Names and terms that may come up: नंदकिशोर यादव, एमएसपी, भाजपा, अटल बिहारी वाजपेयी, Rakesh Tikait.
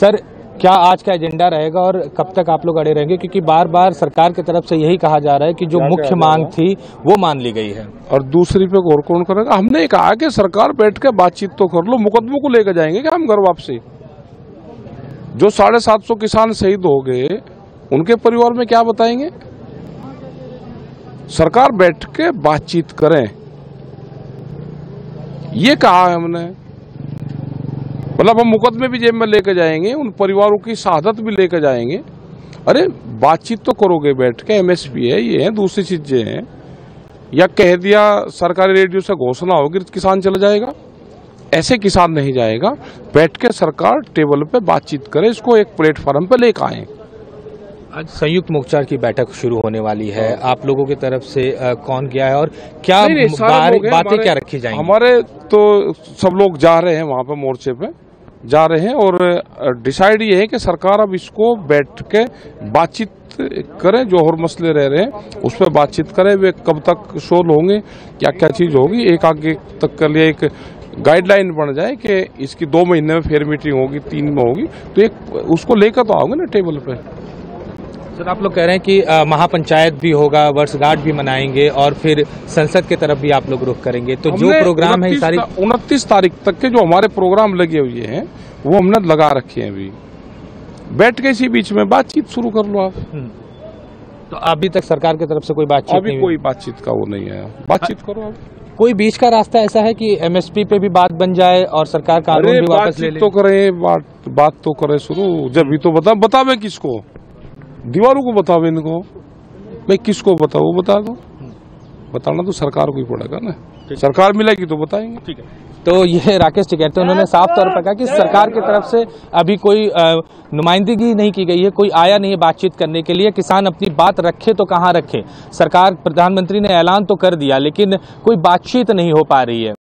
Sir, क्या आज का एजेंडा रहेगा और कब तक आप लोग अड़े रहेंगे, क्योंकि बार बार सरकार की तरफ से यही कहा जा रहा है कि जो मुख्य मांग थी वो मान ली गई है और दूसरी पे गौर कौन करेगा। हमने कहा कि सरकार बैठ के बातचीत तो कर लो, मुकदमों को लेकर जाएंगे क्या हम घर वापसी। जो 750 किसान शहीद हो गए उनके परिवार में क्या बताएंगे। सरकार बैठ के बातचीत करें ये कहा है हमने, मतलब हम मुकदमे भी जेब में लेकर जाएंगे, उन परिवारों की शहादत भी लेकर जाएंगे। अरे बातचीत तो करोगे बैठ के, एमएसपी है, ये है, दूसरी चीजें हैं, या कह दिया सरकारी रेडियो से घोषणा होगी किसान चला जाएगा, ऐसे किसान नहीं जाएगा। बैठ के सरकार टेबल पे बातचीत करे, इसको एक प्लेटफॉर्म पे लेकर आए। आज संयुक्त मोर्चा की बैठक शुरू होने वाली है, आप लोगों की तरफ से कौन गया है और क्या बातें क्या रखी जाएंगी। हमारे तो सब लोग जा रहे हैं वहाँ पे, मोर्चे पे जा रहे हैं और डिसाइड ये है कि सरकार अब इसको बैठ के बातचीत करे, जो और मसले रह रहे हैं उस पर बातचीत करे, वे कब तक सोल्व होंगे, क्या क्या चीज होगी, एक आगे तक के लिए एक गाइडलाइन बन जाए कि इसकी 2 महीने में फिर मीटिंग होगी, 3 में होगी, तो एक उसको लेकर तो आओगे ना टेबल पे। सर, आप लोग कह रहे हैं कि महापंचायत भी होगा, वर्षगांठ भी मनाएंगे और फिर संसद की तरफ भी आप लोग रुख करेंगे, तो जो प्रोग्राम है सारी 29 तारीख तक के जो हमारे प्रोग्राम लगे हुए हैं वो हमने लगा रखे हैं। अभी बैठ के इसी बीच में बातचीत शुरू कर लो आप। तो अभी तक सरकार की तरफ से कोई बातचीत, अभी कोई बातचीत का वो नहीं है, बातचीत करो आप। कोई बीच का रास्ता ऐसा है कि एमएसपी पे भी बात बन जाए और सरकार कानून भी वापस ले ले। बात तो करे शुरू, जब भी तो बतावे किसको, दीवारों को बतावे इनको, मैं किसको बताऊँ, बता दो, बताना तो सरकार को ही पड़ेगा ना, सरकार मिलेगी तो बताएंगे। ठीक है, तो ये राकेश टिकैत, उन्होंने साफ तौर पर कहा कि सरकार की तरफ से अभी कोई नुमाइंदगी नहीं की गई है, कोई आया नहीं है बातचीत करने के लिए। किसान अपनी बात रखे तो कहाँ रखे, सरकार प्रधानमंत्री ने ऐलान तो कर दिया लेकिन कोई बातचीत नहीं हो पा रही है।